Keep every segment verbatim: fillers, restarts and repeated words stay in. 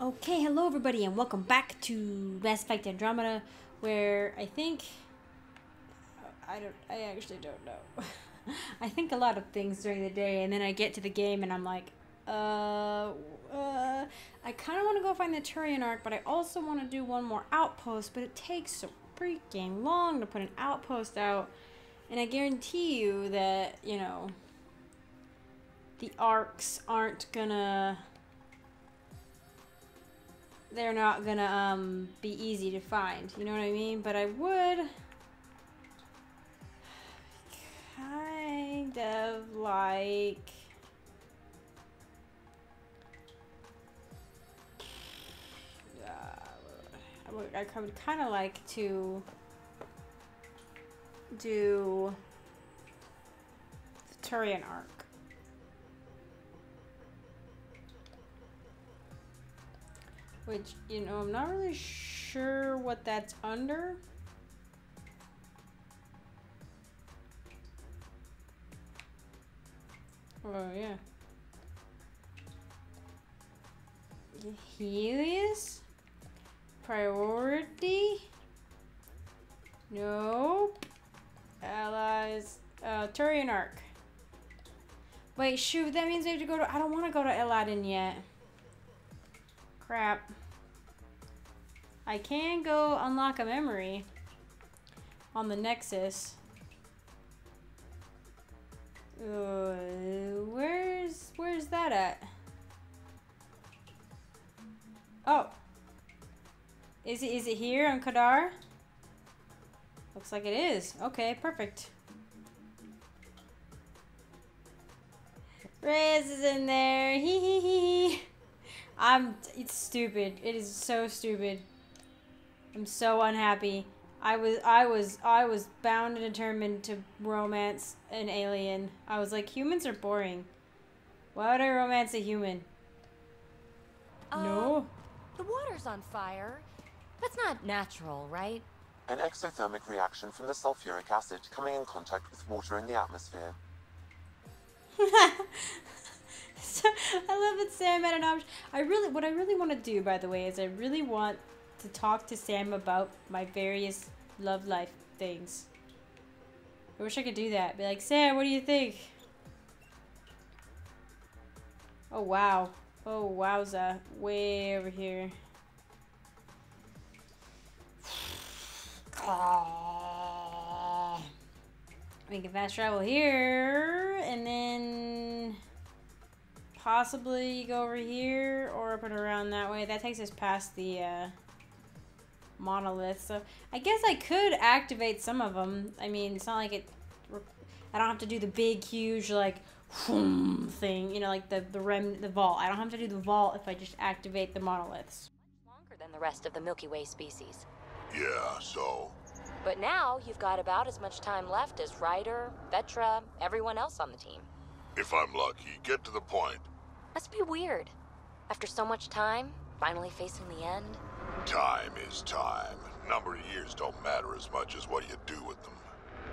Okay, hello everybody, and welcome back to Let's Play Andromeda, where I think I don't, I actually don't know. I think a lot of things during the day, and then I get to the game, and I'm like, uh, uh I kind of want to go find the Turian Arc, but I also want to do one more outpost, but it takes so freaking long to put an outpost out, and I guarantee you that you know the arcs aren't gonna. They're not gonna um, be easy to find, you know what I mean? But I would kind of like uh, I would, I would kind of like to do the Turian Arc. Which, you know, I'm not really sure what that's under. Oh, yeah. Helios? Priority? Nope. Allies. Uh, Turian Arc. Wait, shoot, that means we have to go to... I don't want to go to Eladeon yet. Crap. I can go unlock a memory on the Nexus. Uh, where's where's that at? Oh, is it is it here on Kadara? Looks like it is. Okay, perfect. Reyes is in there. Hee hee hee hee. I'm, it's stupid. It is so stupid. I'm so unhappy. I was, I was, I was bound and determined to romance an alien. I was like, humans are boring. Why would I romance a human? Uh, no. The water's on fire. That's not natural, right? An exothermic reaction from the sulfuric acid coming in contact with water in the atmosphere. I love that Sam had an option. I really, what I really want to do, by the way, is I really want to talk to Sam about my various love life things. I wish I could do that. Be like, Sam, what do you think? Oh, wow. Oh, wowza. Way over here. Oh. We can fast travel here, and then... possibly go over here or up and around that way. That takes us past the uh, monolith. So I guess I could activate some of them. I mean, it's not like it... I don't have to do the big, huge, like, whoom thing. You know, like the, the rem... the vault. I don't have to do the vault if I just activate the monoliths. Much longer than the rest of the Milky Way species. Yeah, so... But now you've got about as much time left as Ryder, Vetra, everyone else on the team. If I'm lucky, get to the point. Must be weird. After so much time, finally facing the end. Time is time. Number of years don't matter as much as what you do with them.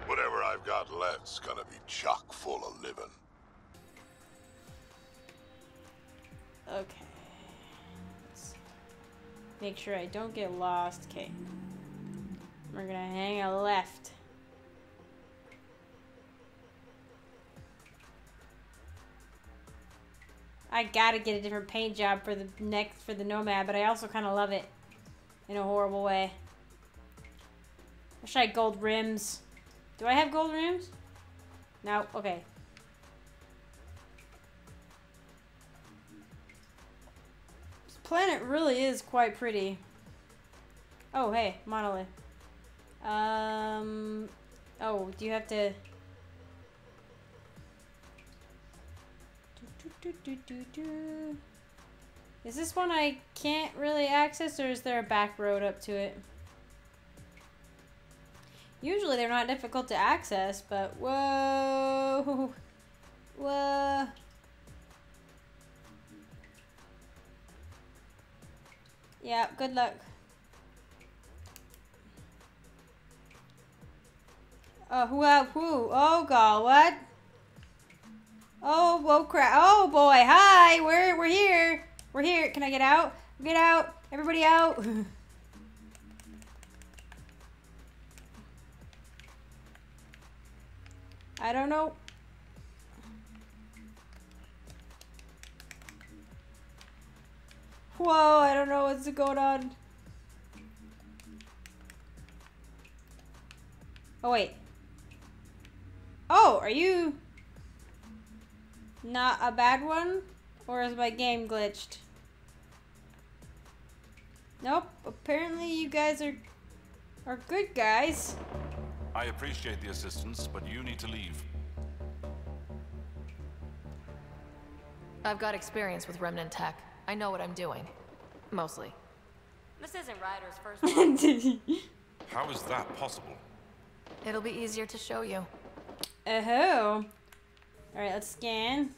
Whatever I've got left's gonna be chock full of living. Okay. Let's make sure I don't get lost. Okay. We're gonna hang a left. I gotta get a different paint job for the next for the Nomad, but I also kind of love it in a horrible way. Wish I had gold rims. Do I have gold rims? No. Okay. This planet really is quite pretty. Oh hey, monolith. Um. Oh, do you have to? Do, do, do, do. Is this one I can't really access, or is there a back road up to it? Usually they're not difficult to access, but whoa, whoa. Yeah, good luck. Oh, who, who? Oh god, what? Oh, oh crap. Oh boy. Hi. We're, we're here. We're here. Can I get out? Get out! Everybody out! I don't know. Whoa, I don't know what's going on. Oh, wait. Oh, are you not a bad one? Or is my game glitched? Nope, apparently you guys are are good guys. I appreciate the assistance, but you need to leave. I've got experience with remnant tech. I know what I'm doing. Mostly. This isn't Ryder's first one. How is that possible? It'll be easier to show you. Oh-ho. Alright, let's scan.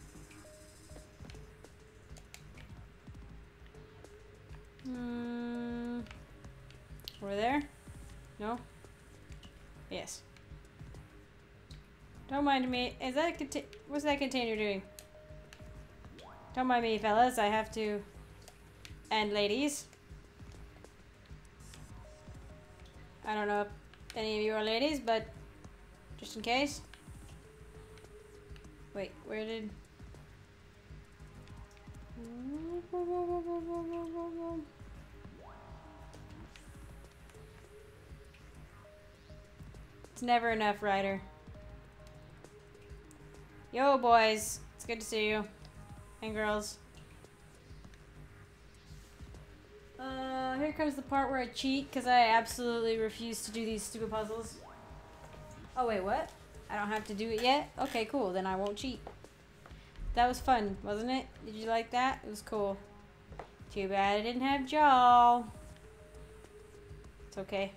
Hmm. Over there? No? Yes. Don't mind me. Is that a contain- What's that container doing? Don't mind me, fellas. I have to... And ladies. I don't know if any of you are ladies, but... Just in case. Wait, where did... It's never enough, Ryder. Yo, boys. It's good to see you. And girls. Uh, here comes the part where I cheat because I absolutely refuse to do these stupid puzzles. Oh wait, what? I don't have to do it yet? Okay, cool. Then I won't cheat. That was fun, wasn't it? Did you like that? It was cool. Too bad I didn't have y'all. It's okay.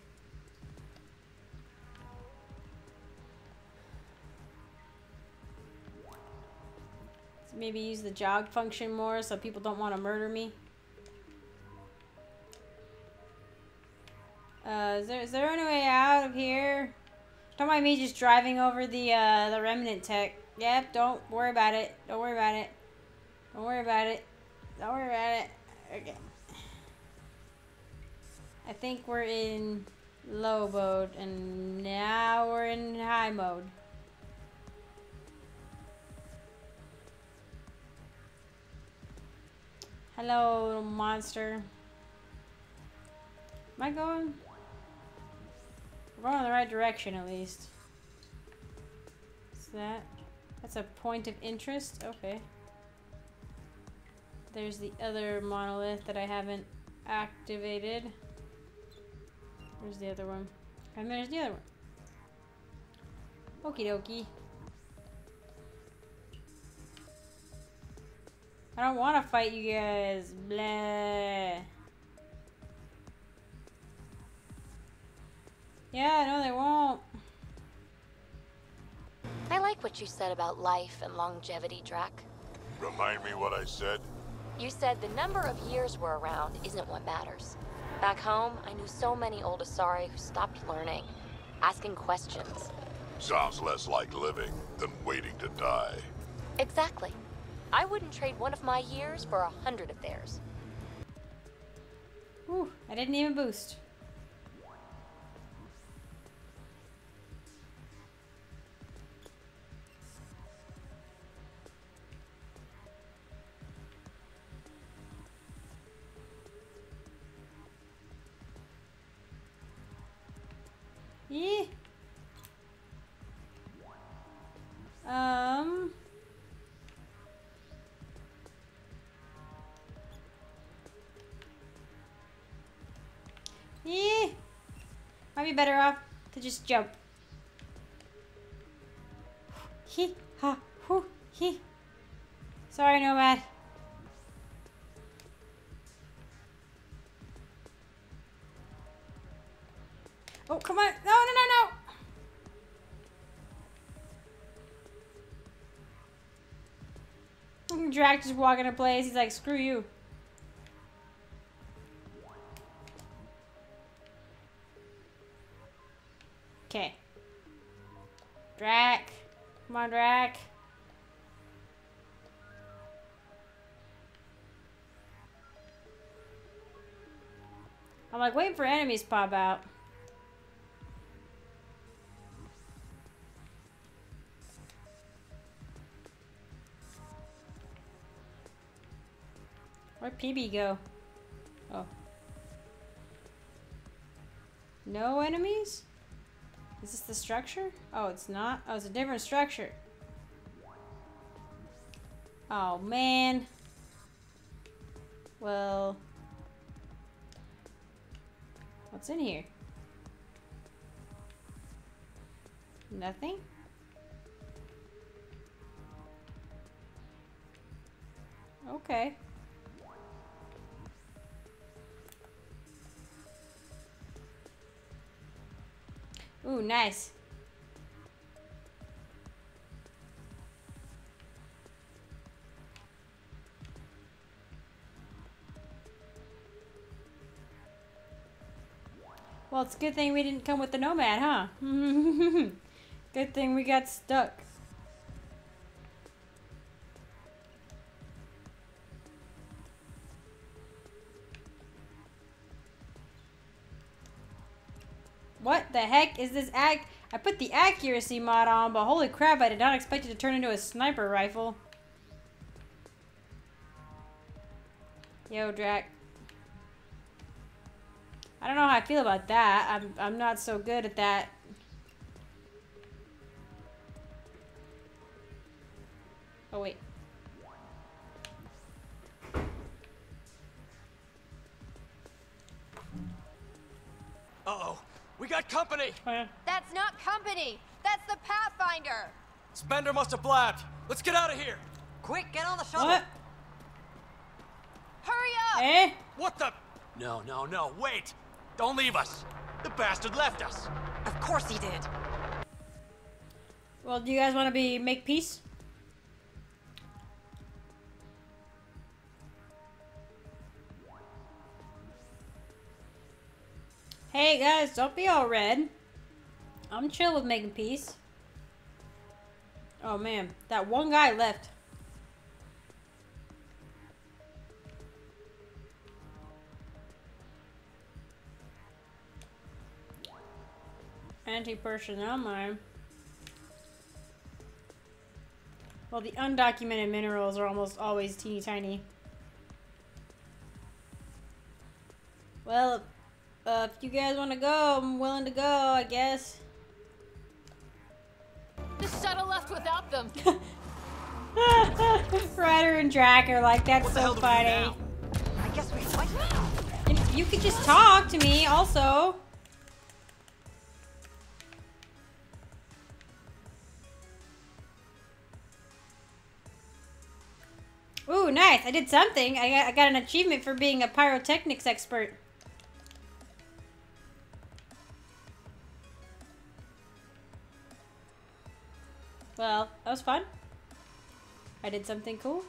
Maybe use the jog function more so people don't want to murder me. Uh, is there, is there any way out of here? Don't mind me just driving over the uh, the remnant tech. Yep, don't worry about it. Don't worry about it. Don't worry about it. Don't worry about it. Okay. I think we're in low mode and now we're in high mode. Hello, little monster. Am I going? We're going in the right direction, at least. What's that? That's a point of interest? Okay. There's the other monolith that I haven't activated. Where's the other one? And there's the other one. Okie dokie. I don't want to fight you guys. Bleh. Yeah, no, they won't. I like what you said about life and longevity, Drack. Remind me what I said? You said the number of years we're around isn't what matters. Back home, I knew so many old Asari who stopped learning, asking questions. Sounds less like living than waiting to die. Exactly. I wouldn't trade one of my years for a hundred of theirs. Ooh, I didn't even boost. Yeah. Um... Yeah. Might be better off to just jump. He ha hoo he. Sorry, Nomad. Oh, come on. No, no, no, no. Drack just walking into place. He's like, screw you. Okay. Drack. Come on, Drack. I'm like waiting for enemies to pop out. Where'd Peebee go? Oh. No enemies? Is this the structure? Oh, it's not. Oh, it's a different structure. Oh, man. Well. What's in here? Nothing? Okay. Ooh, nice. Well, it's a good thing we didn't come with the Nomad, huh? Good thing we got stuck. What the heck is this ac- I put the accuracy mod on, but holy crap, I did not expect it to turn into a sniper rifle. Yo, Drack. I don't know how I feel about that. I'm, I'm not so good at that. Oh, wait. Uh-oh. We got company! Oh, yeah. That's not company! That's the Pathfinder! Spender must have blabbed! Let's get out of here! Quick, get on the shuttle! What? Hurry up! Eh? What the? No, no, no, wait! Don't leave us! The bastard left us! Of course he did! Well, do you guys want to be make peace? Hey guys, don't be all red. I'm chill with making peace. Oh man, that one guy left. Anti-personnel mine. Well, the undocumented minerals are almost always teeny tiny. Well, Uh, if you guys want to go, I'm willing to go, I guess. The shuttle left without them. Ryder and Drack are like, that's what so funny. I guess we fight now. And you could just talk to me, also. Ooh, nice! I did something. I got, I got an achievement for being a pyrotechnics expert. Well, that was fun. I did something cool.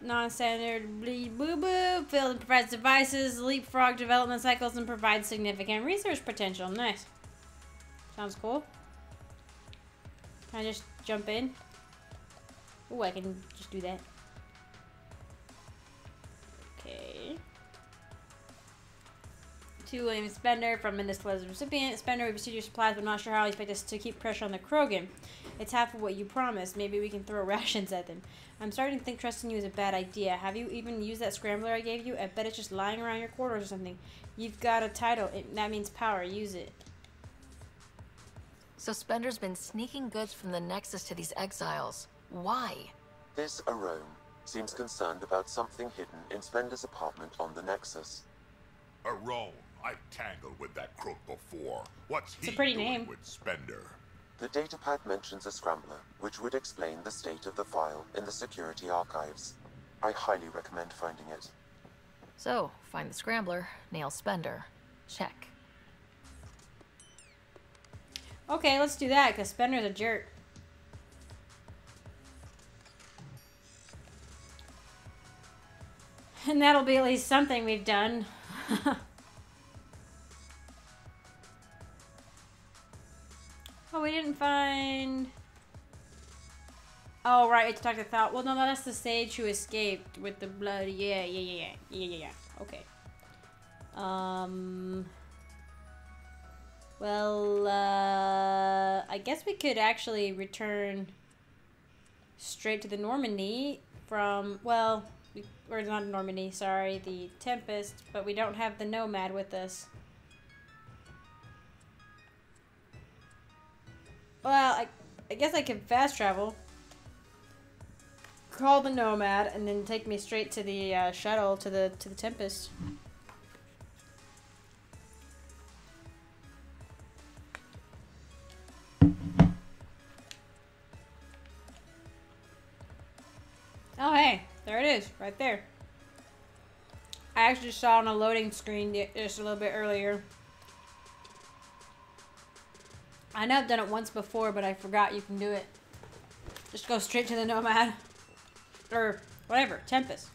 Non-standard bleed boo-boo. Field provides devices, leapfrog development cycles, and provides significant research potential. Nice. Sounds cool. Can I just jump in? Ooh, I can just do that. Okay. To William Spender from Minnesota's recipient. Spender, we received your supplies, but I'm not sure how you expect us to keep pressure on the Krogan. It's half of what you promised. Maybe we can throw rations at them. I'm starting to think trusting you is a bad idea. Have you even used that scrambler I gave you? I bet it's just lying around your quarters or something. You've got a title. It, that means power. Use it. So Spender's been sneaking goods from the Nexus to these exiles. Why? This Aroane seems concerned about something hidden in Spender's apartment on the Nexus. Aroane, I've tangled with that crook before. What's it's he a pretty doing name. With Spender? The datapad mentions a scrambler, which would explain the state of the file in the security archives. I highly recommend finding it. So, find the scrambler, nail Spender. Check. Okay, let's do that, because Spender's a jerk. And that'll be at least something we've done. But we didn't find... Oh, right, we talked to Thought. Well, no, that's the sage who escaped with the blood. Yeah, yeah, yeah, yeah, yeah, yeah, yeah. Okay. Um... Well, uh, I guess we could actually return straight to the Normandy from, well, we, or not Normandy, sorry, the Tempest, but we don't have the Nomad with us. Well, I, I guess I could fast travel, call the Nomad, and then take me straight to the uh, shuttle, to the, to the Tempest. Oh, hey, there it is, right there. I actually saw on a loading screen just a little bit earlier. I know I've done it once before, but I forgot you can do it. Just go straight to the Nomad. Or whatever, Tempest.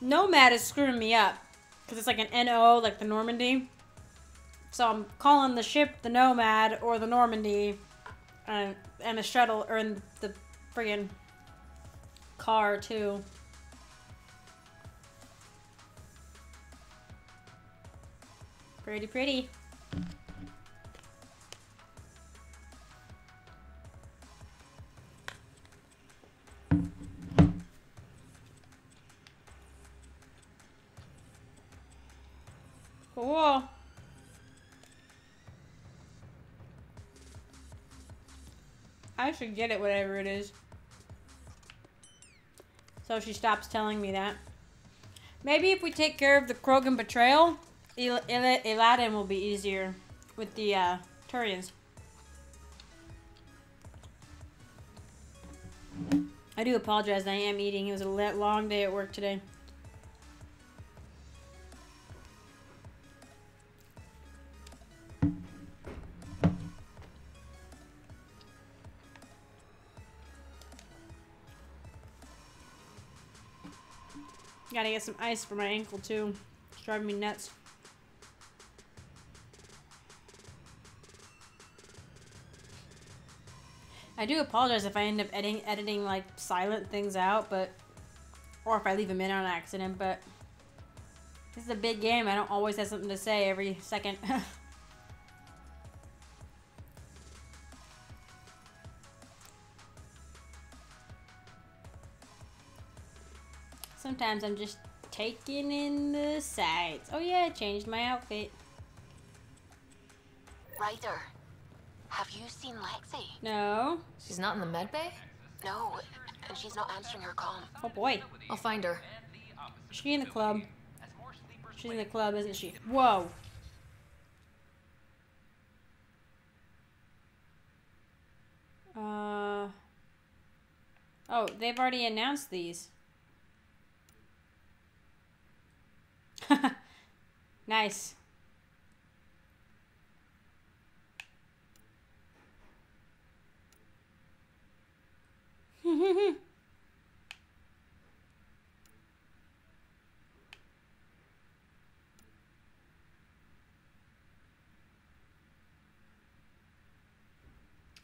Nomad is screwing me up, because it's like an N O, like the Normandy. So I'm calling the ship the Nomad or the Normandy, and, and a shuttle, or in the friggin' car too. Pretty pretty. Cool. I should get it, whatever it is. So she stops telling me that. Maybe if we take care of the Krogan betrayal, El El Eladeon will be easier with the uh, Turians. I do apologize. I am eating. It was a long day at work today. Gotta get some ice for my ankle too. It's driving me nuts. I do apologize if I end up editing, editing like silent things out, but or if I leave them in on accident. But this is a big game. I don't always have something to say every second. Sometimes I'm just taking in the sides. Oh yeah, I changed my outfit. Ryder, have you seen Lexi? No. She's not in the med bay? No, and she's not answering her call. Oh boy. I'll find her. She's in the club. She's in the club, isn't she? Whoa. Uh. Oh, they've already announced these. Nice.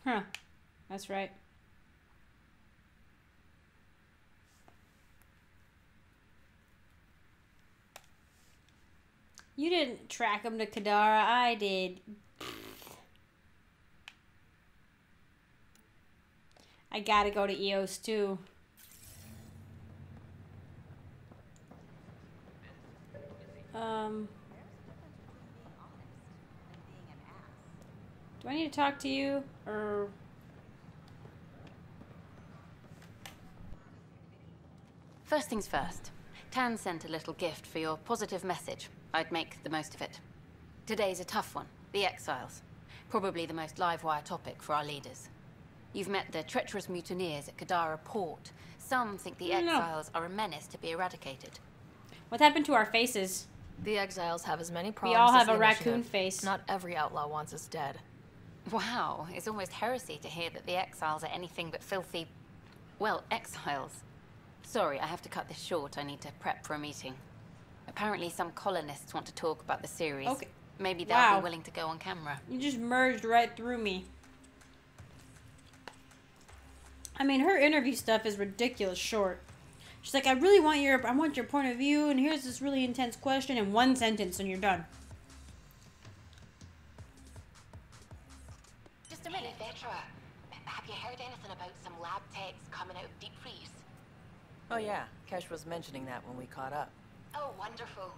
Huh. That's right. You didn't track him to Kadara, I did. I gotta go to E O S too. Um, do I need to talk to you or? First things first. Tann sent a little gift for your positive message. I'd make the most of it. Today's a tough one, the exiles. Probably the most live-wire topic for our leaders. You've met the treacherous mutineers at Kadara port. Some think the exiles are a menace to be eradicated. What happened to our faces? The exiles have as many problems as we all have as a raccoon face. Not every outlaw wants us dead. Wow, it's almost heresy to hear that the exiles are anything but filthy... well, exiles. Sorry, I have to cut this short. I need to prep for a meeting. Apparently some colonists want to talk about the series. Okay. Maybe they'll wow. be willing to go on camera. You just merged right through me. I mean, her interview stuff is ridiculous short. She's like, I really want your, I want your point of view, and here's this really intense question in one sentence, and you're done. Just a minute, Vetra. Have you heard anything about some lab techs coming out of deep freeze? Oh yeah, Kesh was mentioning that when we caught up. Oh, wonderful.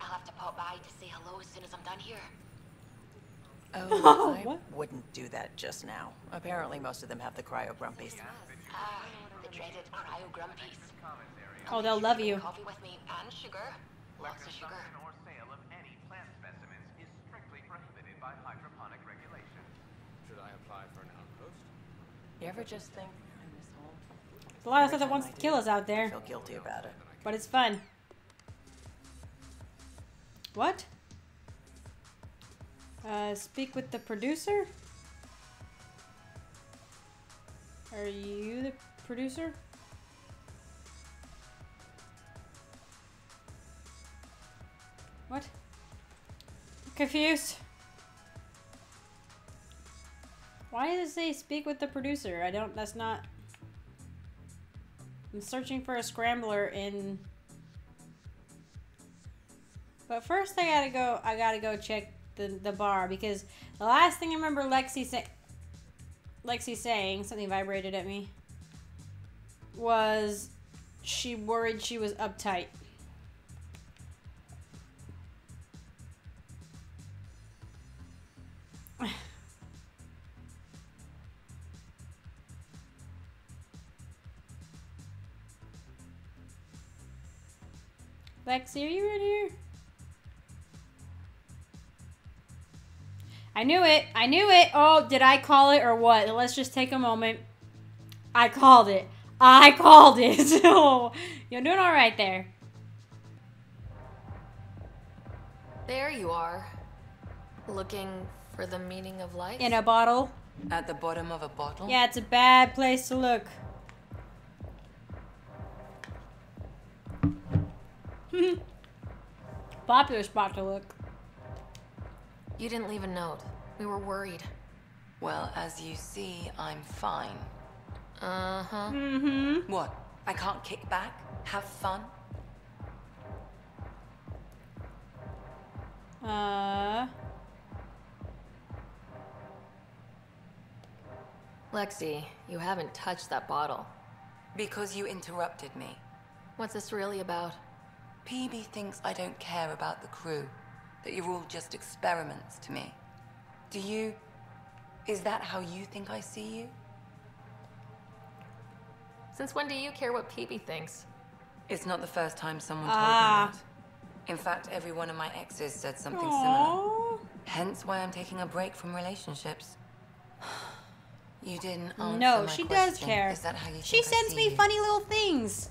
I'll have to pop by to say hello as soon as I'm done here. Oh, oh I what? wouldn't do that just now. Apparently most of them have the cryo grumpies. Ah, uh, the dreaded cryo grumpies. Oh, they'll love you. Coffee with me and sugar. Lots of sugar. Or sale of any plant specimens is strictly prohibited by hydroponic regulations. Should I apply for an outpost? You ever just think I'm this whole... There's a lot of stuff that wants to kill us out there. I feel guilty about it. But it's fun. What? Uh, speak with the producer? Are you the producer? What? I'm confused. Why does it say speak with the producer? I don't, that's not... I'm searching for a scrambler in... But first I gotta go, I gotta go check The, the bar, because the last thing I remember Lexi say, Lexi saying, something vibrated at me, was she worried she was uptight. Lexi, are you in here? I knew it. I knew it. Oh, did I call it or what? Let's just take a moment. I called it. I called it. Oh, you're doing all right there. There you are. Looking for the meaning of life? In a bottle. At the bottom of a bottle? Yeah, it's a bad place to look. Popular spot to look. You didn't leave a note. We were worried. Well, as you see, I'm fine. Uh-huh. Mm-hmm. What? I can't kick back? Have fun? Uh... Lexi, you haven't touched that bottle. Because you interrupted me. What's this really about? Peebee thinks I don't care about the crew. That you're all just experiments to me. Do you... Is that how you think I see you? Since when do you care what Peebee thinks? It's not the first time someone told ah. me that. In fact, every one of my exes said something Aww. similar. Hence why I'm taking a break from relationships. You didn't answer No, my she question. does care. Is that how you she sends I see me you? funny little things.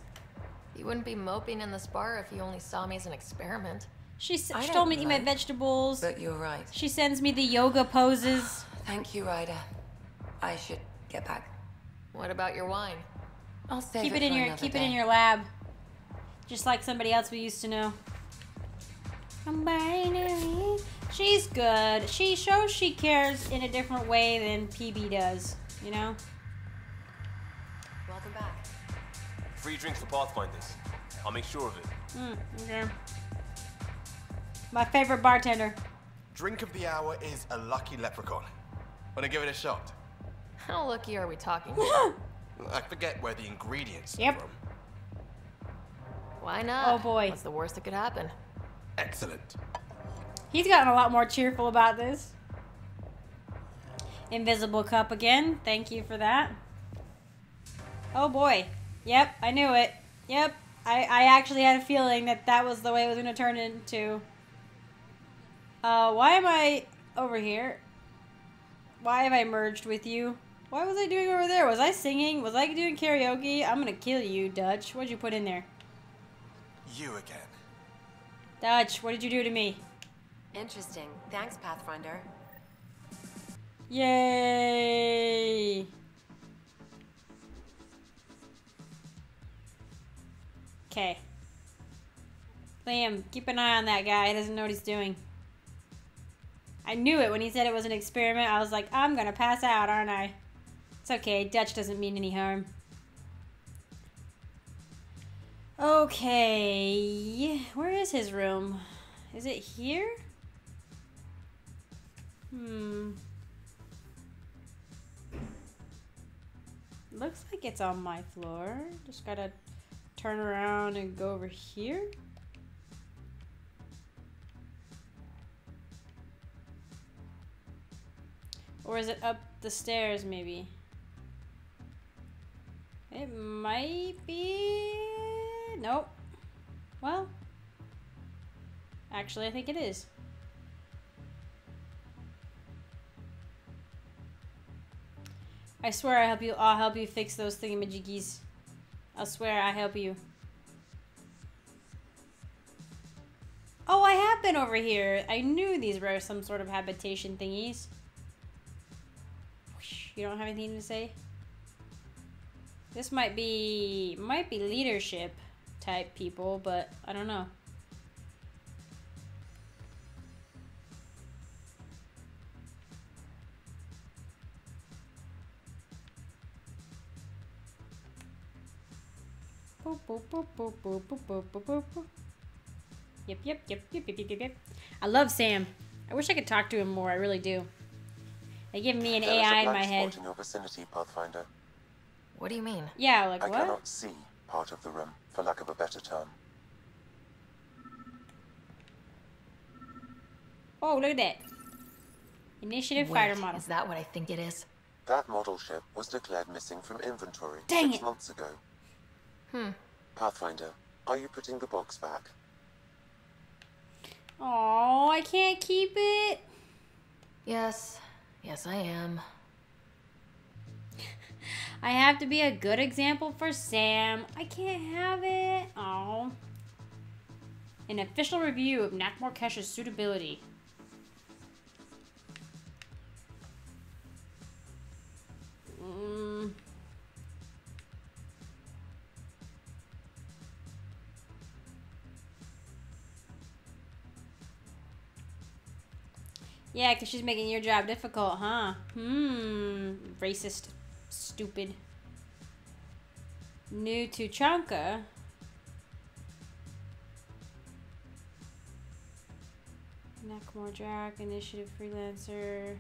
You wouldn't be moping in this bar if you only saw me as an experiment. She, she told me to eat my vegetables. But you're right. She sends me the yoga poses. Thank you, Ryder. I should get back. What about your wine? I'll save keep it, it in your keep day. it in your lab, just like somebody else we used to know. She's good. She shows she cares in a different way than Peebee does. You know. Welcome back. Free drinks for Pathfinders. I'll make sure of it. Mm, okay. My favorite bartender. Drink of the hour is a lucky leprechaun. Wanna give it a shot? How lucky are we talking about? I forget where the ingredients yep. are from. Why not? Oh boy. What's the worst that could happen? Excellent. He's gotten a lot more cheerful about this. Invisible cup again. Thank you for that. Oh boy. Yep, I knew it. Yep. I, I actually had a feeling that that was the way it was gonna turn into. Uh, why am I over here? Why have I merged with you? Why was I doing over there? Was I singing? Was I doing karaoke? I'm gonna kill you, Dutch. What'd you put in there? You again. Dutch, what did you do to me? Interesting. Thanks, Pathfinder. Yay! Okay. Liam, keep an eye on that guy. He doesn't know what he's doing. I knew it when he said it was an experiment. I was like, I'm gonna pass out, aren't I? It's okay. Dutch doesn't mean any harm. Okay. Where is his room? Is it here? Hmm. Looks like it's on my floor. Just gotta turn around and go over here. Or is it up the stairs, maybe? It might be... Nope. Well, actually, I think it is. I swear I help you. I'll help you fix those thingamajiggies. I swear I help you. Oh, I have been over here. I knew these were some sort of habitation thingies. You don't have anything to say? This might be might be leadership type people, but I don't know. Boop, boop, boop, boop, boop, boop, boop, boop, boop. Yep, yep, yep, yep, yep, yep, yep. I love Sam. I wish I could talk to him more. I really do. They give me an A I in my head. There is a black spot in your vicinity, Pathfinder. What do you mean? Yeah, like what? I cannot see part of the room, for lack of a better term. Oh, look at that. Initiative Wait, fighter model. Is that what I think it is? That model ship was declared missing from inventory Dang six it. months ago. Hmm. Pathfinder, are you putting the box back? Oh, I can't keep it. Yes. Yes, I am. I have to be a good example for Sam. I can't have it. Oh. An official review of Nakmor Kesha's suitability. Mm. Yeah, because she's making your job difficult, huh? Hmm. Racist. Stupid. New to Chanka. Nakmor Drack, initiative freelancer.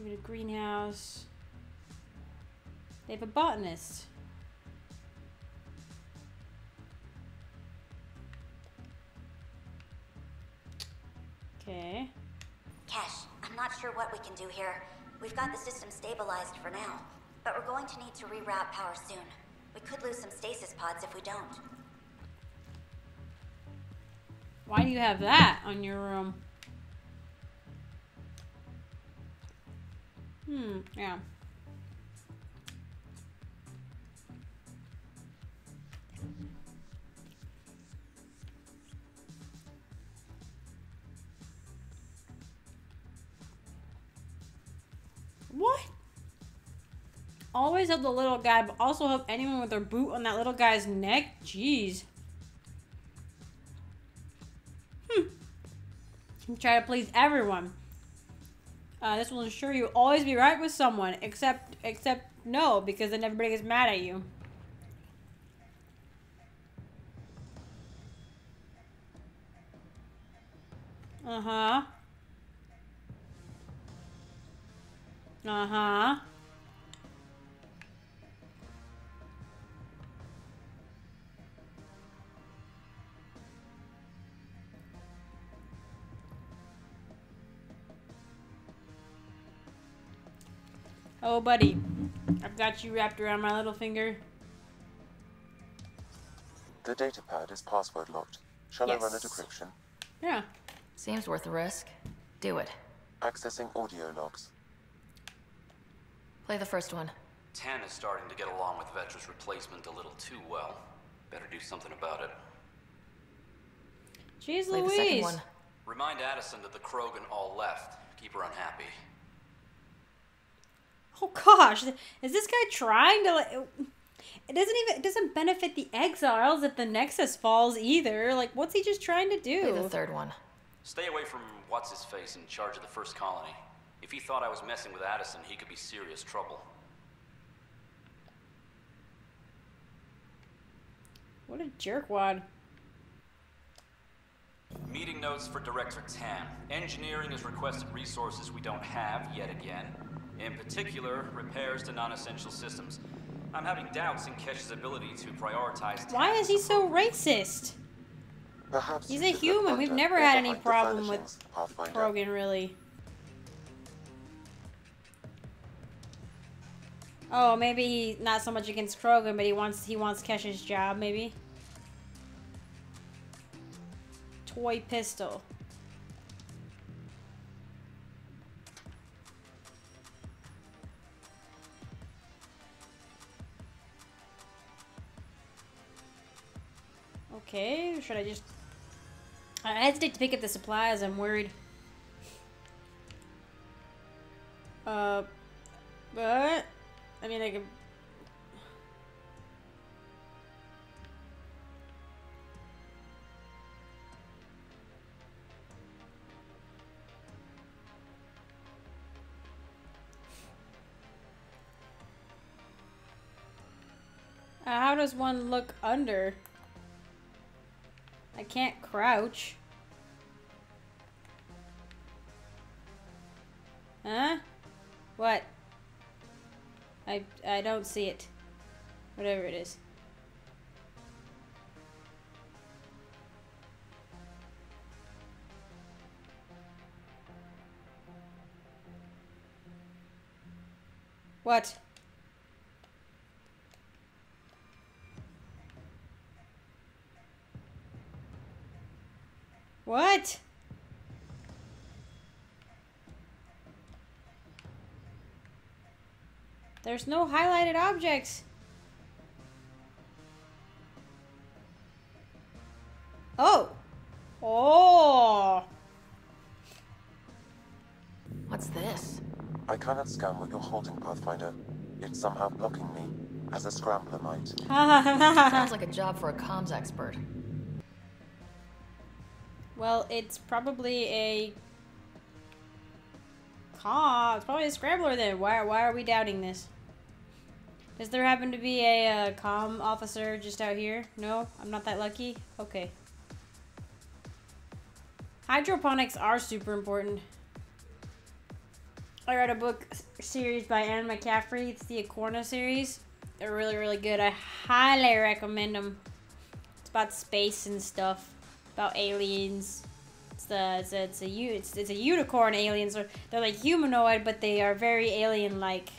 Even a greenhouse. They have a botanist. Okay. Kesh, I'm not sure what we can do here. We've got the system stabilized for now, but we're going to need to reroute power soon. We could lose some stasis pods if we don't. Why do you have that on your room? Hmm, yeah. What? Always help the little guy, but also help anyone with their boot on that little guy's neck? Jeez. Hmm. Try to please everyone. Uh, this will ensure you always be right with someone, except, except no, because then everybody gets mad at you. Uh-huh. Uh-huh. Oh, buddy. I've got you wrapped around my little finger. The data pad is password locked. Shall yes. I run a decryption? Yeah. Seems worth the risk. Do it. Accessing audio logs. Play the first one. Tann is starting to get along with Vetra's replacement a little too well. Better do something about it. Jeez Play Louise. The second one. Remind Addison that the Krogan all left. Keep her unhappy. Oh gosh, is this guy trying to? Like, it doesn't even. It doesn't benefit the exiles if the Nexus falls either. Like, what's he just trying to do? Play the third one. Stay away from what's his face in charge of the first colony. If he thought I was messing with Addison, he could be serious trouble. What a jerkwad. Meeting notes for Director Tann. Engineering has requested resources we don't have yet again. In particular, repairs to non-essential systems. I'm having doubts in Kesh's ability to prioritize... Why is he so racist? Perhaps he's a human. We've never had any problem with Krogan, really. Oh, maybe he's not so much against Krogan, but he wants he wants Kesh's job, maybe. Toy pistol. Okay, should I just... I hesitate to pick up the supplies, I'm worried. Uh, but... I mean, I could... Uh, how does one look under? I can't crouch. Huh? What? I, I don't see it. Whatever it is. What? What? There's no highlighted objects. Oh. Oh. What's this? I cannot scan what you're holding, Pathfinder. It's somehow blocking me, as a scrambler might. Sounds like a job for a comms expert. Well, it's probably a... Ah, it's probably a scrambler then. Why, why are we doubting this? Does there happen to be a uh, comm officer just out here? No? I'm not that lucky? Okay. Hydroponics are super important. I read a book series by Anne McCaffrey. It's the Acorna series. They're really, really good. I highly recommend them. It's about space and stuff. About aliens. It's a, it's, a, it's, a, it's, it's a unicorn aliens. They're like humanoid, but they are very alien-like.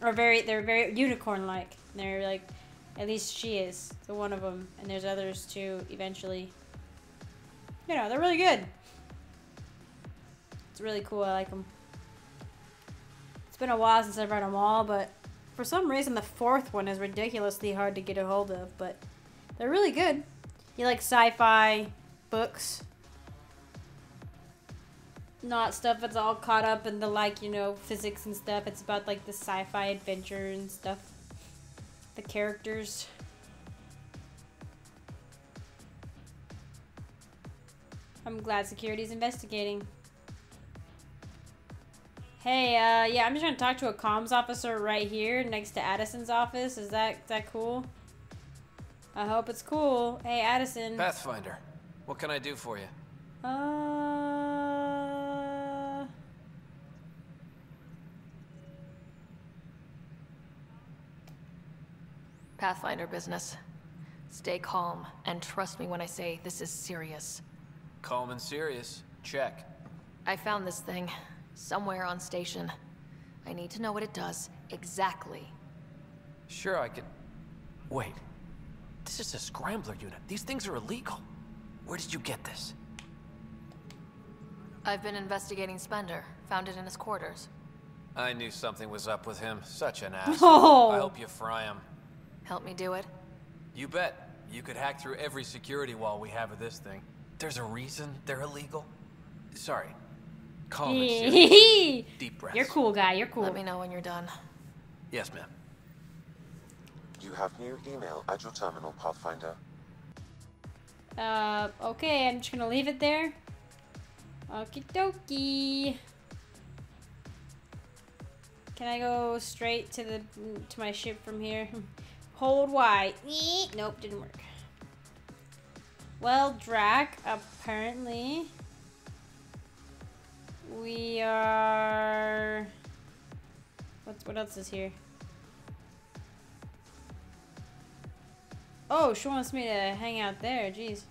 Or very, they're very unicorn-like. They're like, at least she is. So one of them. And there's others too, eventually. You know, they're really good. It's really cool, I like them. It's been a while since I've read them all, but for some reason the fourth one is ridiculously hard to get a hold of, but they're really good. You like sci-fi books? Not stuff that's all caught up in the, like, you know, physics and stuff. It's about, like, the sci-fi adventure and stuff. The characters. I'm glad security's investigating. Hey, uh, yeah, I'm just gonna talk to a comms officer right here next to Addison's office. Is that, is that cool? I hope it's cool. Hey, Addison. Pathfinder, what can I do for you? Uh... Pathfinder business. Stay calm, and trust me when I say this is serious. Calm and serious? Check. I found this thing, somewhere on station. I need to know what it does, exactly. Sure, I could... Wait. This is a scrambler unit. These things are illegal. Where did you get this? I've been investigating Spender. Found it in his quarters. I knew something was up with him. Such an asshole. Oh. I hope you fry him. Help me do it? You bet. You could hack through every security wall we have of this thing. There's a reason they're illegal. Sorry. Calm and serious. Deep breaths. You're cool, guy. You're cool. Let me know when you're done. Yes, ma'am. You have new email at your terminal, Pathfinder. Uh, okay. I'm just gonna leave it there. Okie dokie. Can I go straight to the to my ship from here? Hold Y. Nope, didn't work. Well, Drack, apparently we are. What's what else is here? Oh, she wants me to hang out there. Jeez.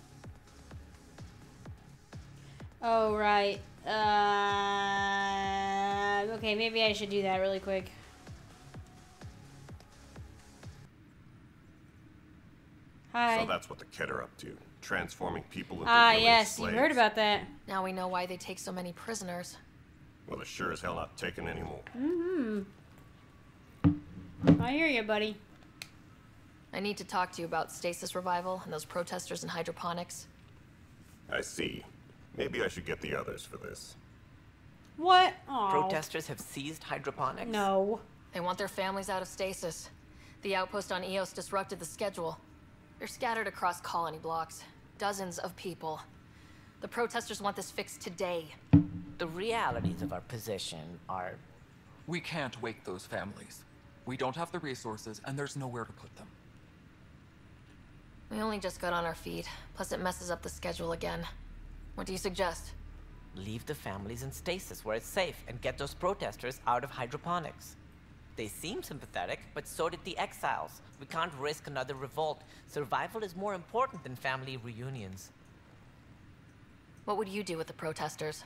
Oh right. Uh, okay, maybe I should do that really quick. Hi. So that's what the Ked are up to, transforming people into ah, yes, slaves. You heard about that. Now we know why they take so many prisoners. Well, they're sure as hell not taking any more. Mm-hmm. I hear you, buddy. I need to talk to you about stasis revival and those protesters in hydroponics. I see. Maybe I should get the others for this. What? Aww. Protesters have seized hydroponics. No. They want their families out of stasis. The outpost on E O S disrupted the schedule. They're scattered across colony blocks. Dozens of people. The protesters want this fixed today. The realities of our position are... We can't wake those families. We don't have the resources, and there's nowhere to put them. We only just got on our feet. Plus it messes up the schedule again. What do you suggest? Leave the families in stasis where it's safe and get those protesters out of hydroponics. They seem sympathetic, but so did the exiles. We can't risk another revolt. Survival is more important than family reunions. What would you do with the protesters?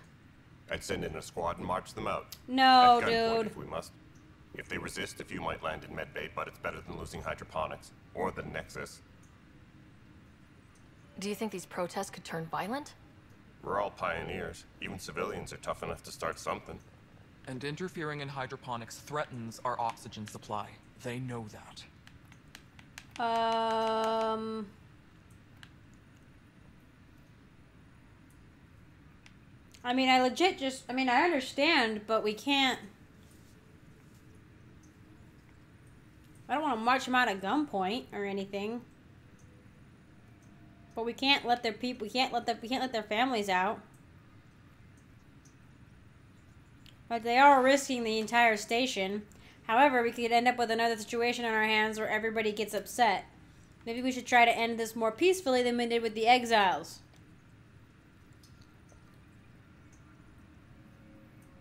I'd send in a squad and march them out. No, dude. At gunpoint if we must. If they resist, a few might land in medbay, but it's better than losing hydroponics or the Nexus. Do you think these protests could turn violent? We're all pioneers. Even civilians are tough enough to start something. And interfering in hydroponics threatens our oxygen supply. They know that. Um... I mean, I legit just... I mean, I understand, but we can't... I don't want to march them out at gunpoint or anything. But we can't let their people. We can't let the. We can't let their families out. But they are risking the entire station. However, we could end up with another situation on our hands where everybody gets upset. Maybe we should try to end this more peacefully than we did with the exiles.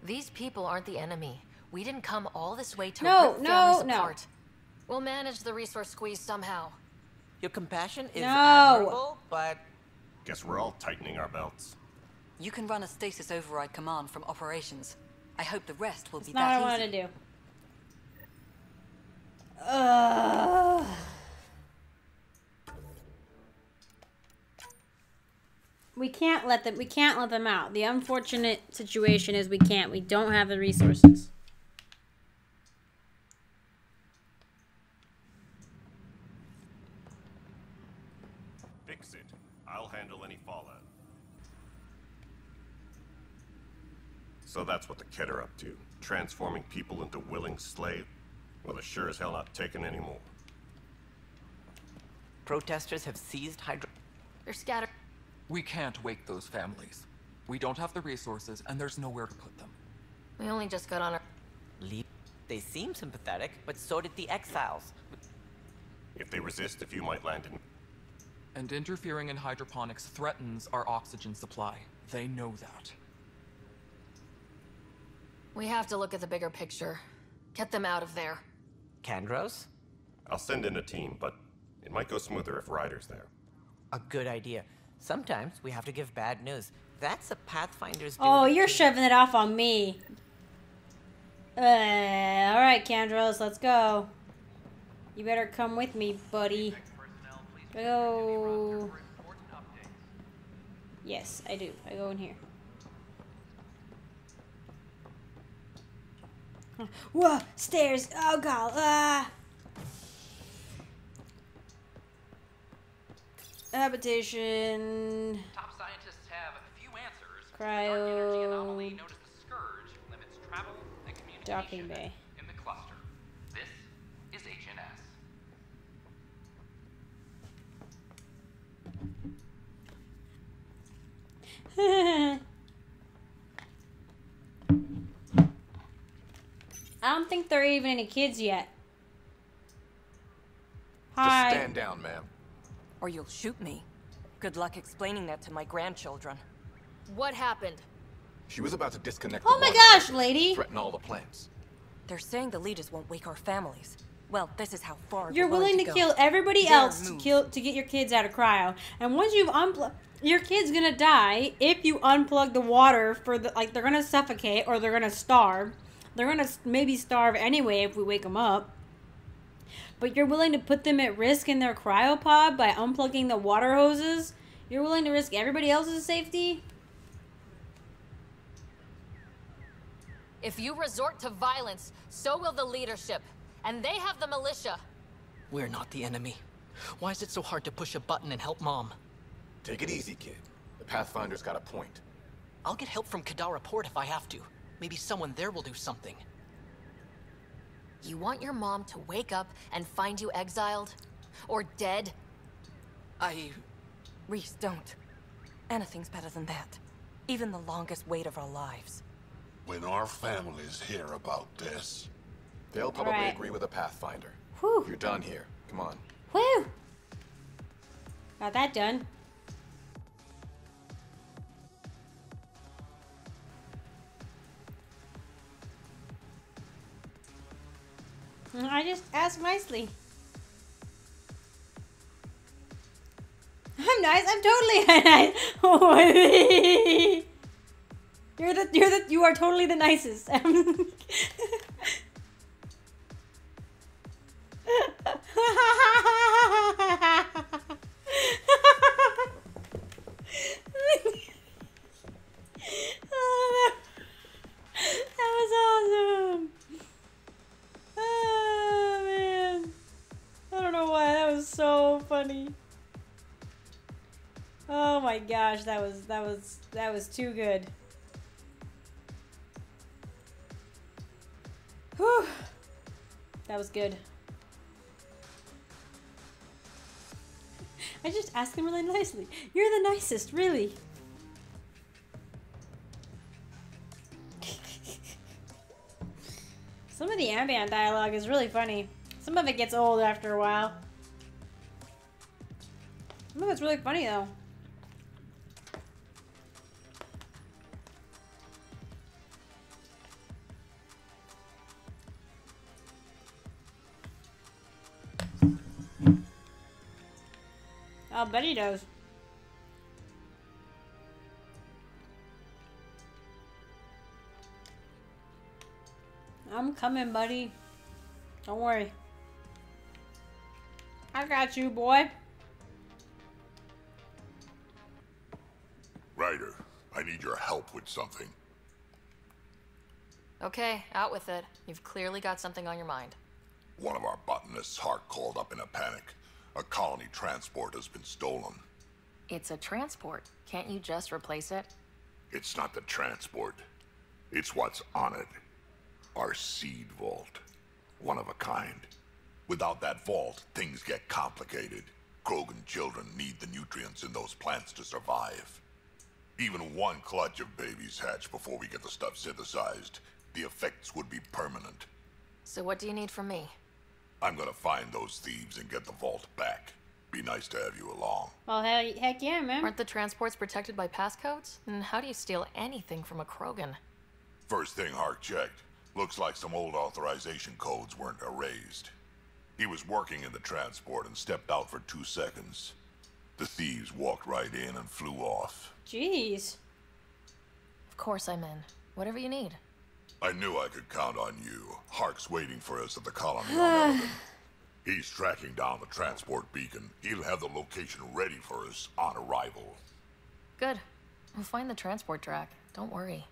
These people aren't the enemy. We didn't come all this way to no, rip no, families no. apart. We'll manage the resource squeeze somehow. Your compassion is no. admirable, but... Guess we're all tightening our belts. You can run a stasis override command from operations. I hope the rest will That's be that easy. That's not what I want to do. Ugh. We can't let them, we can't let them out. The unfortunate situation is we can't. We don't have the resources. So that's what the Ked are up to, transforming people into willing slaves. Well, they're sure as hell not taking any more. Protesters have seized hydro... They're scattered. We can't wake those families. We don't have the resources, and there's nowhere to put them. We only just got on our... Leap. They seem sympathetic, but so did the exiles. If they resist, a few might land in... And interfering in hydroponics threatens our oxygen supply. They know that. We have to look at the bigger picture. Get them out of there. Kandros? I'll send in a team, but it might go smoother if Ryder's there. A good idea. Sometimes we have to give bad news. That's a Pathfinder's duty. Oh, you're shoving it off on me. Uh, all right, Kandros, let's go. You better come with me, buddy. Go. Yes, I do. I go in here. Whoa! Stairs! Oh god! Ah! Habitation. Top scientists have a few answers. Cryo. Dark energy anomaly known as the scourge limits travel and communication bay. In the cluster. This is H N S. I don't think there are even any kids yet. Hi. Just stand down, ma'am. Or you'll shoot me. Good luck explaining that to my grandchildren. What happened? She was about to disconnect. Oh my gosh, lady! Threaten all the plants. They're saying the leaders won't wake our families. Well, this is how far you're willing to, to kill everybody else to kill to get your kids out of cryo. And once you've unplugged, your kid's gonna die if you unplug the water for the like. They're gonna suffocate or they're gonna starve. They're gonna maybe starve anyway if we wake them up. But you're willing to put them at risk in their cryopod by unplugging the water hoses? You're willing to risk everybody else's safety? If you resort to violence, so will the leadership. And they have the militia. We're not the enemy. Why is it so hard to push a button and help Mom? Take it easy, kid. The Pathfinder's got a point. I'll get help from Kadara Port if I have to. Maybe someone there will do something. You want your mom to wake up and find you exiled? Or dead? I... Rhys, don't. Anything's better than that. Even the longest wait of our lives. When our families hear about this... They'll probably right. agree with a Pathfinder. Whew. You're done here. Come on. Whew. Got that done. I just asked nicely. I'm nice. I'm totally nice. You're the you're the you are totally the nicest. Oh, that, that was awesome. Oh man, I don't know why that was so funny. Oh my gosh, that was that was that was too good. Whew. That was good. I just asked him really nicely. You're the nicest, really. Some of the ambient dialogue is really funny. Some of it gets old after a while. Some of it's really funny though. I'll bet he does. I'm coming, buddy. Don't worry. I got you, boy. Ryder, I need your help with something. Okay, out with it. You've clearly got something on your mind. One of our botanists' heart called up in a panic. A colony transport has been stolen. It's a transport. Can't you just replace it? It's not the transport. It's what's on it. Our seed vault. One of a kind. Without that vault, things get complicated. Krogan children need the nutrients in those plants to survive. Even one clutch of babies hatch before we get the stuff synthesized. The effects would be permanent. So what do you need from me? I'm gonna find those thieves and get the vault back. Be nice to have you along. Well, hell, heck yeah, man. Aren't the transports protected by passcodes? And how do you steal anything from a Krogan? First thing Hark checked. Looks like some old authorization codes weren't erased. He was working in the transport and stepped out for two seconds. The thieves walked right in and flew off. Jeez. Of course I'm in. Whatever you need. I knew I could count on you. Hark's waiting for us at the colony on Eladeon. He's tracking down the transport beacon. He'll have the location ready for us on arrival. Good. We'll find the transport track. Don't worry.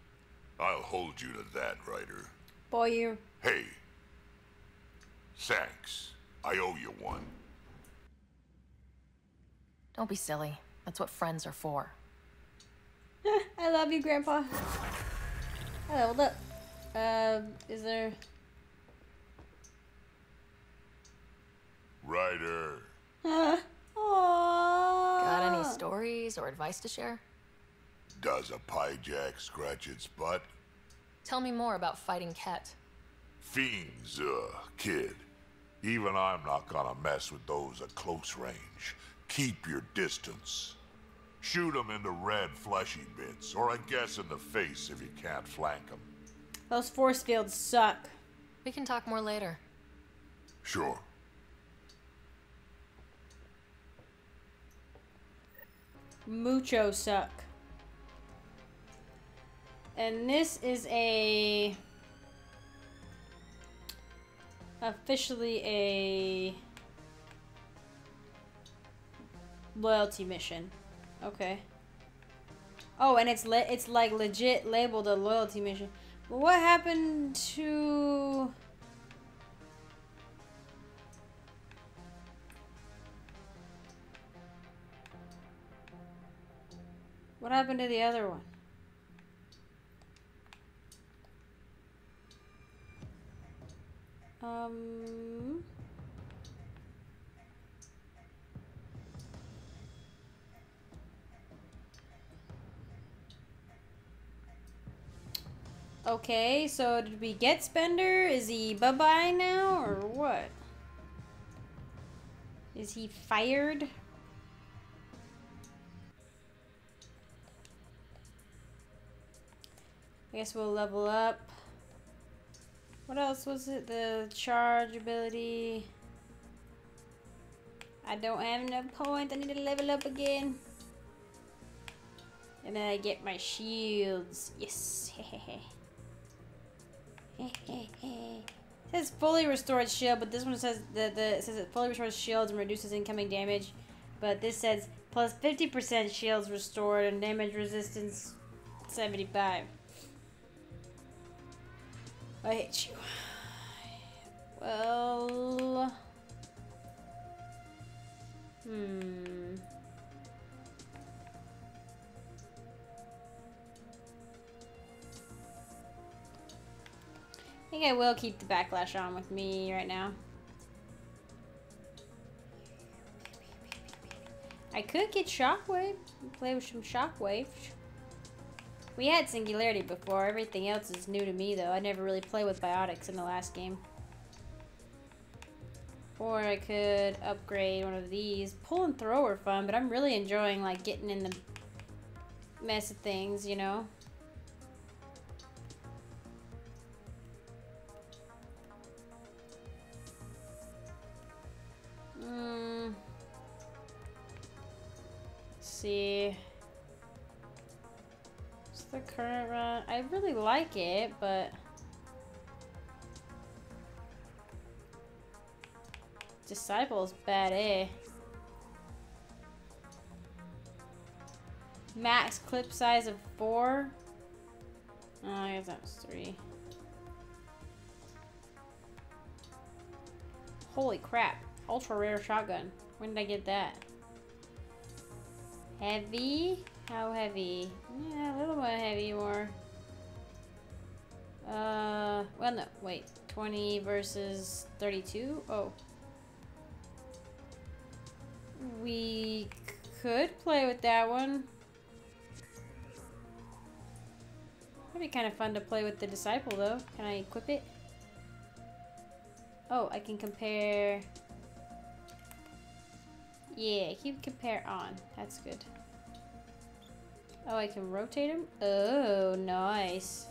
I'll hold you to that, Ryder. Boy, you. Hey. Thanks. I owe you one. Don't be silly. That's what friends are for. I love you, Grandpa. I leveled up. Uh, is there... Ryder. Uh, got any stories or advice to share? Does a pie jack scratch its butt? Tell me more about fighting Ket. Fiends, uh, kid. Even I'm not gonna mess with those at close range. Keep your distance. Shoot them in the red fleshy bits, or I guess in the face if you can't flank them. Those force fields suck. We can talk more later. Sure. Mucho suck. And this is a... officially a... loyalty mission. Okay. Oh, and it's le it's like legit labeled a loyalty mission. But what happened to... what happened to the other one? Um... Okay, so did we get Spender? Is he bye-bye now, or what? Is he fired? I guess we'll level up. What else was it? The charge ability. I don't have enough points. I need to level up again. And then I get my shields. Yes. It says fully restored shield, but this one says the the it says it fully restores shields and reduces incoming damage. But this says plus fifty percent shields restored and damage resistance seventy-five. I hate you. Well... Hmm... I think I will keep the backlash on with me right now. I could get shockwave. Play with some shockwave. We had Singularity before. Everything else is new to me, though. I never really played with Biotics in the last game. Or I could upgrade one of these. Pull and throw are fun, but I'm really enjoying, like, getting in the mess of things, you know? Mm. Let's see... the current run. I really like it, but Disciple's bad, eh? Max clip size of four. Oh, I guess that was three. Holy crap. Ultra rare shotgun. When did I get that? Heavy? How heavy? Yeah, a little bit heavy more. Uh, well, no, wait. twenty versus thirty-two? Oh. We could play with that one. That'd be kind of fun to play with the Disciple, though. Can I equip it? Oh, I can compare... yeah, keep compare on. That's good. Oh, I can rotate him? Oh, nice.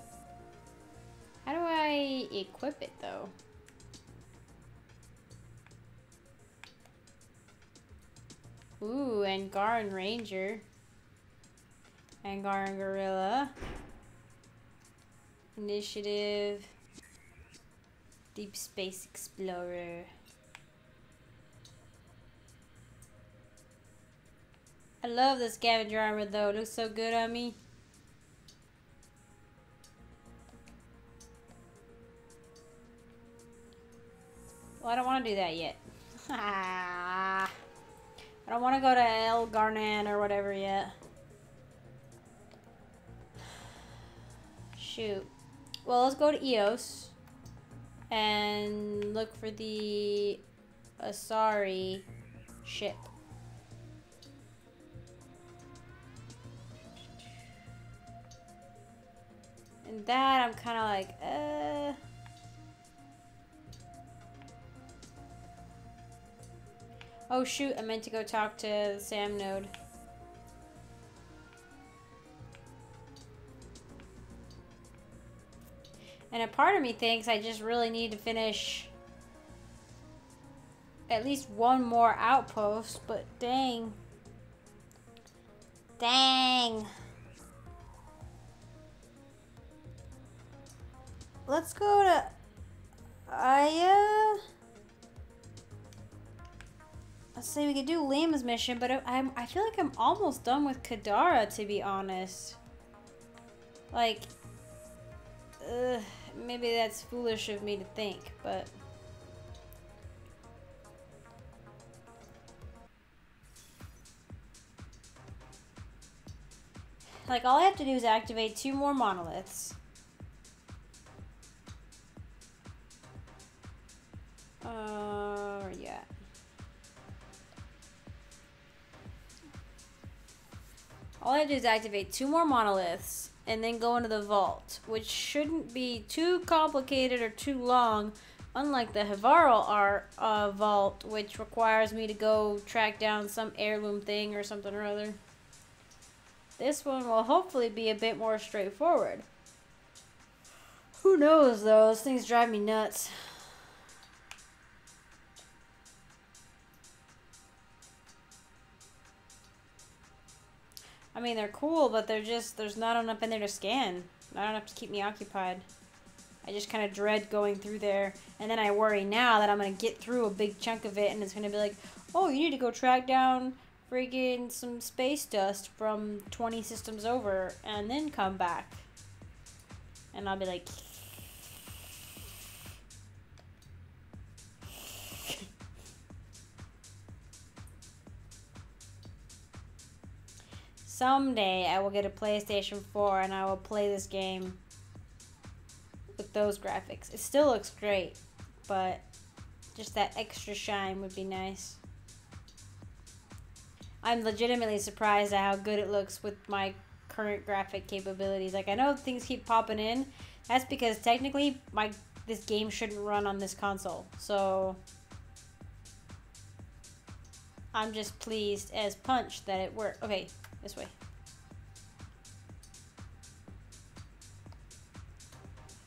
How do I equip it, though? Ooh, Angaran Ranger. Angaran Gorilla. Initiative. Deep Space Explorer. I love this scavenger armor, though. It looks so good on me. Well, I don't want to do that yet. I don't want to go to El Garnan or whatever yet. Shoot. Well, let's go to E O S and look for the Asari ship. And that I'm kind of like, uh, Oh shoot, I meant to go talk to the Sam node. And a part of me thinks I just really need to finish at least one more outpost, but dang. Dang. Let's go to Aya. Let's see, we could do Lima's mission, but I, I'm, I feel like I'm almost done with Kadara, to be honest. Like, ugh, maybe that's foolish of me to think, but... Like, all I have to do is activate two more monoliths. Uh, yeah. All I have to do is activate two more monoliths and then go into the vault, which shouldn't be too complicated or too long, unlike the Havaral art, uh, vault, which requires me to go track down some heirloom thing or something or other. This one will hopefully be a bit more straightforward. Who knows, though? Those things drive me nuts. I mean, they're cool, but they're just, there's not enough in there to scan. Not enough to keep me occupied. I just kind of dread going through there. And then I worry now that I'm going to get through a big chunk of it, and it's going to be like, oh, you need to go track down... friggin' some space dust from twenty systems over and then come back. And I'll be like... Someday I will get a PlayStation four and I will play this game with those graphics. It still looks great, but just that extra shine would be nice. I'm legitimately surprised at how good it looks with my current graphic capabilities. Like, I know things keep popping in. That's because technically, my this game shouldn't run on this console. So, I'm just pleased as punch that it worked. Okay, this way.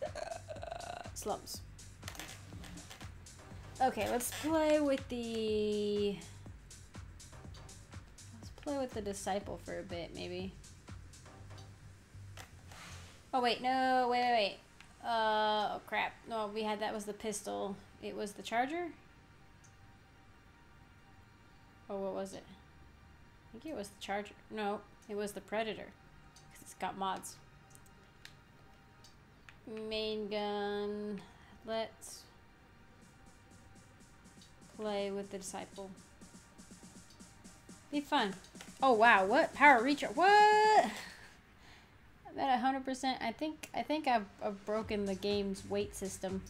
Uh, slums. Okay, let's play with the... play with the Disciple for a bit, maybe. Oh wait, no, wait, wait, wait. Uh, oh crap. No, we had, that was the pistol. It was the Charger? Oh, what was it? I think it was the Charger. No, it was the Predator. Because it's got mods. Main gun. Let's play with the Disciple. Be fun. Oh wow, what power recharge? What? I'm at one hundred percent. I think I think I've, I've broken the game's weight system.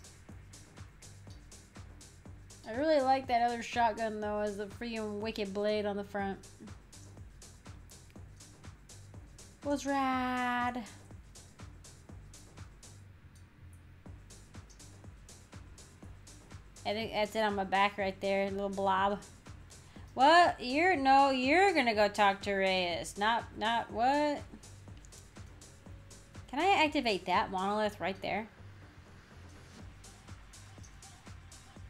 I really like that other shotgun though, as the freaking wicked blade on the front. Was rad. I think that's it on my back right there, little blob. What? You're, no, you're gonna go talk to Reyes. Not, not, what? Can I activate that monolith right there?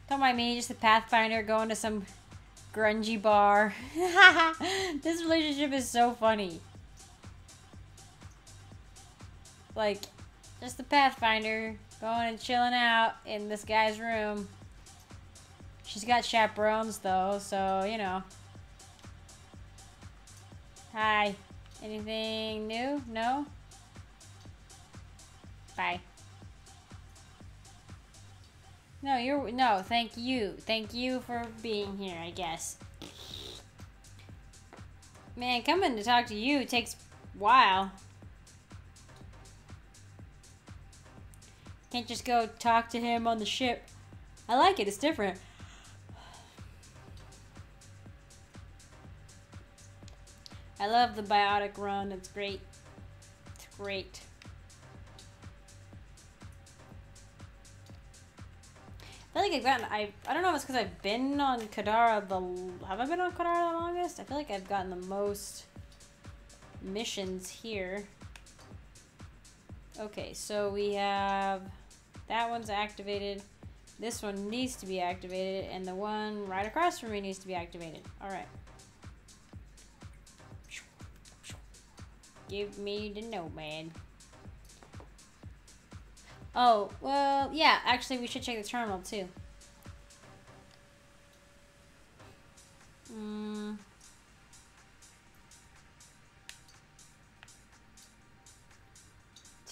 Don't mind me, just the Pathfinder going to some grungy bar. This relationship is so funny. Like, just the Pathfinder going and chilling out in this guy's room. She's got chaperones, though, so, you know. Hi. Anything new? No? Bye. No, you're... No, thank you. Thank you for being here, I guess. Man, coming to talk to you takes a while. Can't just go talk to him on the ship. I like it. It's different. I love the biotic run, it's great. It's great. I feel like I've gotten, I, I don't know if it's because I've been on Kadara the, have I been on Kadara the longest? I feel like I've gotten the most missions here. Okay, so we have, that one's activated. This one needs to be activated, and the one right across from me needs to be activated. All right. Give me the Nomad. Oh, well, yeah, actually, we should check the terminal, too. Mm.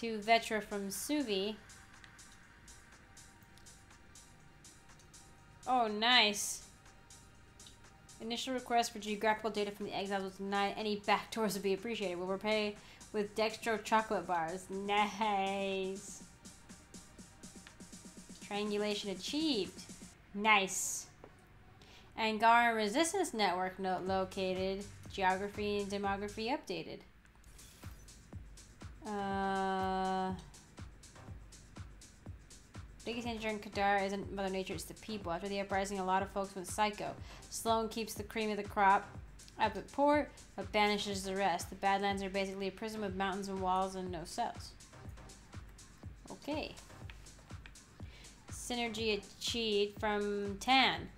To Vetra from Suvi. Oh, nice. Initial request for geographical data from the exiles was denied. Any backdoors would be appreciated. We'll repay with dextro chocolate bars. Nice. Triangulation achieved. Nice. Angaran resistance network no located. Geography and demography updated. Uh... Biggest danger in Kadara isn't Mother Nature, it's the people. After the uprising, a lot of folks went psycho. Sloan keeps the cream of the crop up at port, but banishes the rest. The Badlands are basically a prison with mountains and walls and no cells. Okay. Synergy achieved from Tann.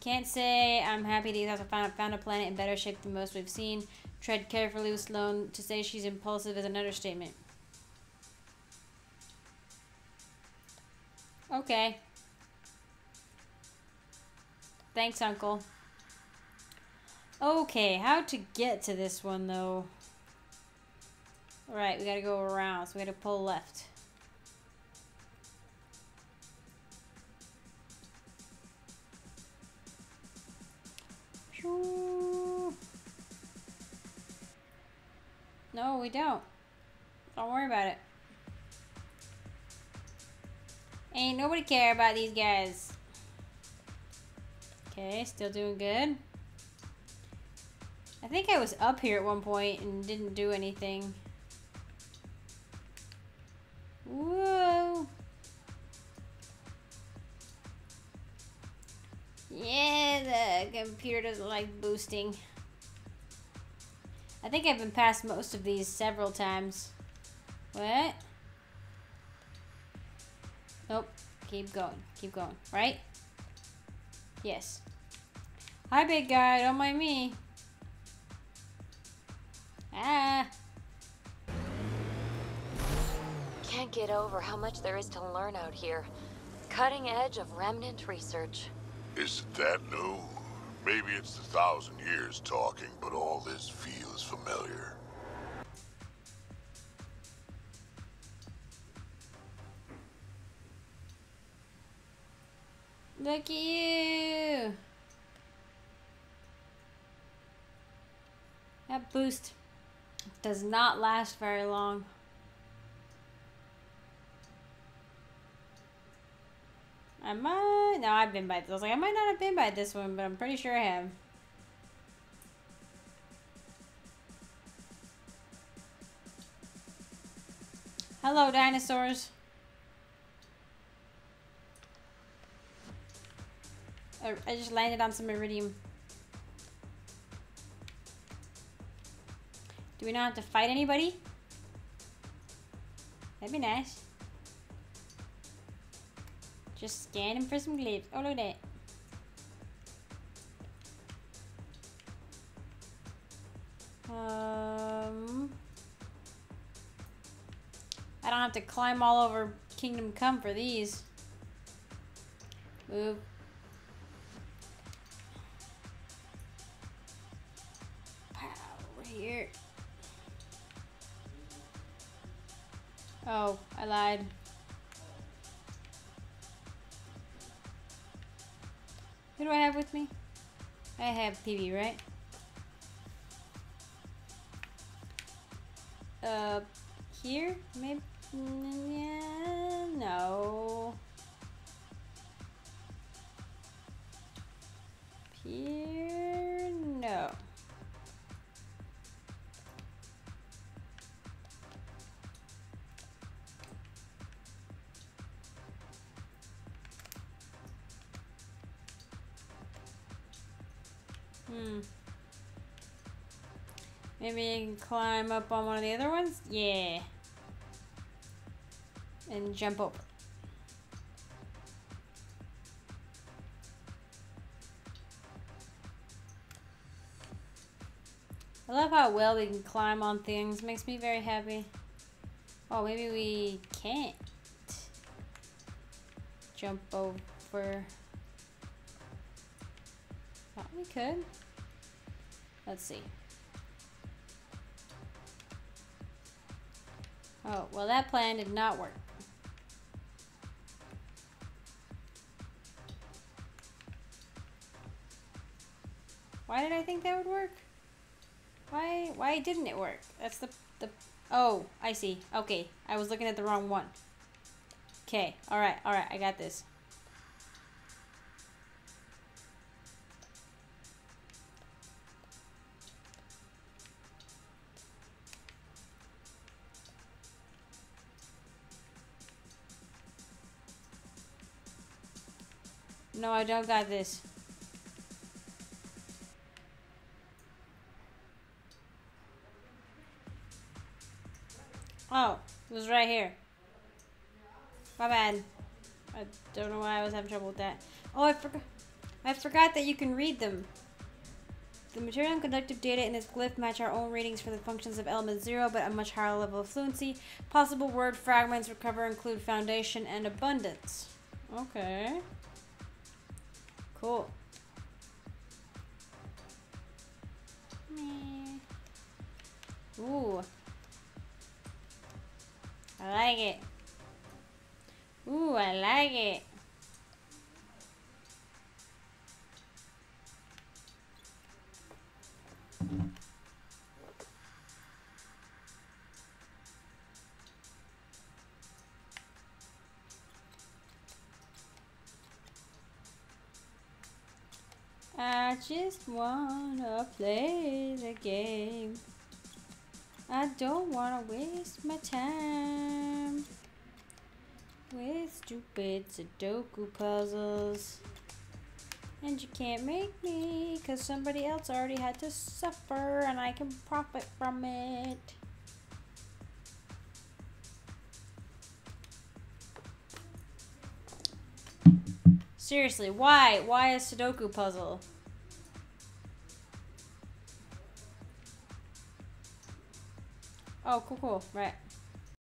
Can't say I'm happy these guys have found a planet in better shape than most we've seen. Tread carefully with Sloan. To say she's impulsive is an understatement. Okay. Thanks, Uncle. Okay, how to get to this one, though? Alright, we gotta go around, so we gotta pull left. No, we don't. Don't worry about it. Ain't nobody care about these guys. Okay, still doing good. I think I was up here at one point and didn't do anything. Whoa. Yeah, the computer doesn't like boosting. I think I've been past most of these several times. What? Nope. Keep going. Keep going. Right? Yes. Hi, big guy. Don't mind me. Ah. Can't get over how much there is to learn out here. Cutting edge of remnant research. Is it that new? Maybe it's the thousand years talking, but all this feels familiar. Look at you! That boost does not last very long. I might... No, I've been by this. I was like, I might not have been by this one, but I'm pretty sure I have. Hello, dinosaurs. I just landed on some iridium. Do we not have to fight anybody? That'd be nice. Just scanning for some glitches. Oh, look at that. Um, I don't have to climb all over Kingdom Come for these. Move. Here. Oh, I lied. Who do I have with me? I have Peebee, right? Uh, here? Maybe? Yeah, no. Here? No. Hmm. Maybe you can climb up on one of the other ones? Yeah. And jump up. I love how well we can climb on things. Makes me very happy. Oh, maybe we can't jump over. Thought we could. Let's see. Oh, well, that plan did not work. Why did I think that would work? Why why didn't it work? That's the the oh, I see. Okay. I was looking at the wrong one. Okay. All right. All right. I got this. No, I don't got this. Oh, it was right here. My bad. I don't know why I was having trouble with that. Oh, I forgot. I forgot that you can read them. The material and conductive data in this glyph match our own readings for the functions of element zero, but a much higher level of fluency. Possible word fragments recover include foundation and abundance. Okay. Cool. Me. Ooh. I like it. Ooh, I like it. I just wanna play the game. I don't wanna waste my time with stupid Sudoku puzzles. And you can't make me, cause somebody else already had to suffer and I can profit from it. Seriously, why? Why a Sudoku puzzle? Oh, cool, cool, right.